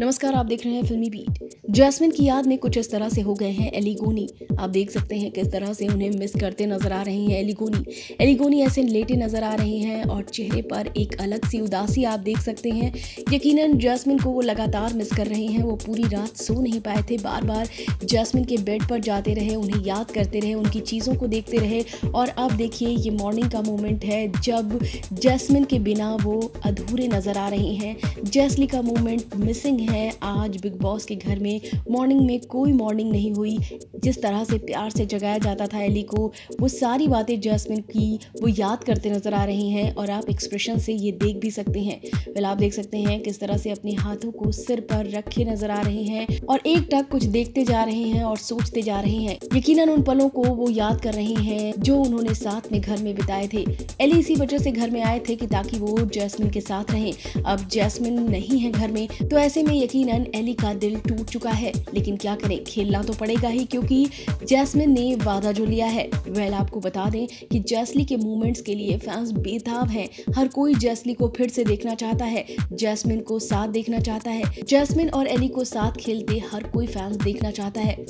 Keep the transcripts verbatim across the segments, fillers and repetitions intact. नमस्कार, आप देख रहे हैं फिल्मी बीट। जैस्मिन की याद में कुछ इस तरह से हो गए हैं एली गोनी। आप देख सकते हैं किस तरह से उन्हें मिस करते नजर आ रही हैं एली गोनी। एली गोनी ऐसे लेटे नजर आ रही हैं और चेहरे पर एक अलग सी उदासी आप देख सकते हैं। यकीनन जैस्मिन को वो लगातार मिस कर रहे हैं। वो पूरी रात सो नहीं पाए थे, बार बार जैस्मिन के बेड पर जाते रहे, उन्हें याद करते रहे, उनकी चीज़ों को देखते रहे। और अब देखिए ये मॉर्निंग का मोमेंट है जब जैस्मिन के बिना वो अधूरे नजर आ रही हैं। जैस्ली का मोमेंट मिसिंग है। आज बिग बॉस के घर में मॉर्निंग में कोई मॉर्निंग नहीं हुई। जिस तरह से प्यार से जगाया जाता था एली को, वो सारी बातें जैस्मिन की वो याद करते नजर आ रही हैं। और आप एक्सप्रेशन से ये देख भी सकते हैं। फिर आप देख सकते हैं किस तरह से अपने हाथों को सिर पर रखे नजर आ रही हैं और एक टक कुछ देखते जा रहे हैं और सोचते जा रहे हैं। यकीनन उन पलों को वो याद कर रही हैं जो उन्होंने साथ में घर में बिताए थे। एली इसी वजह से घर में आए थे कि ताकि वो जैस्मिन के साथ रहें। अब जैस्मिन नहीं है घर में, तो ऐसे में यकीनन एली का दिल टूट चुका है। लेकिन क्या करें, खेलना तो पड़ेगा ही, क्योंकि जैस्मिन ने वादा जो लिया है। वेल, आपको बता दें कि जैस्ली के मूवमेंट्स के लिए फैंस बेताब हैं। हर कोई जैस्ली को फिर से देखना चाहता है, जैस्मिन को साथ देखना चाहता है, जैस्मिन और एली को साथ खेलते हर कोई फैंस देखना चाहता है।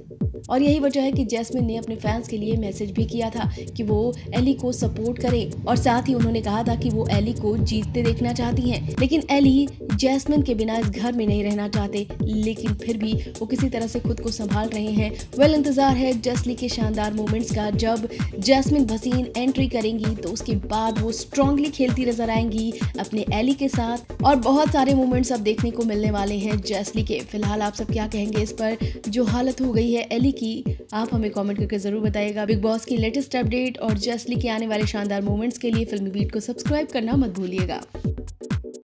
और यही वजह है कि जैस्मिन ने अपने फैंस के लिए मैसेज भी किया था कि वो एली को सपोर्ट करें। और साथ ही उन्होंने कहा था कि वो एली को जीतते देखना चाहती हैं। लेकिन एली जैस्मिन के बिना इस घर में नहीं रहना चाहते, लेकिन फिर भी वो किसी तरह से खुद को संभाल रहे हैं। वेल, इंतजार है जैस्ली के शानदार मोमेंट्स का। जब जैस्मिन भसीन एंट्री करेंगी तो उसके बाद वो स्ट्रांगली खेलती नजर आएंगी अपने एली के साथ। और बहुत सारे मोमेंट्स अब देखने को मिलने वाले हैं जैस्ली के। फिलहाल आप सब क्या कहेंगे इस पर जो हालत हो गई है एली की, आप हमें कमेंट करके जरूर बताइएगा। बिग बॉस की लेटेस्ट अपडेट और जैस्ली के आने वाले शानदार मोमेंट्स के लिए फिल्मी बीट को सब्सक्राइब करना मत भूलिएगा।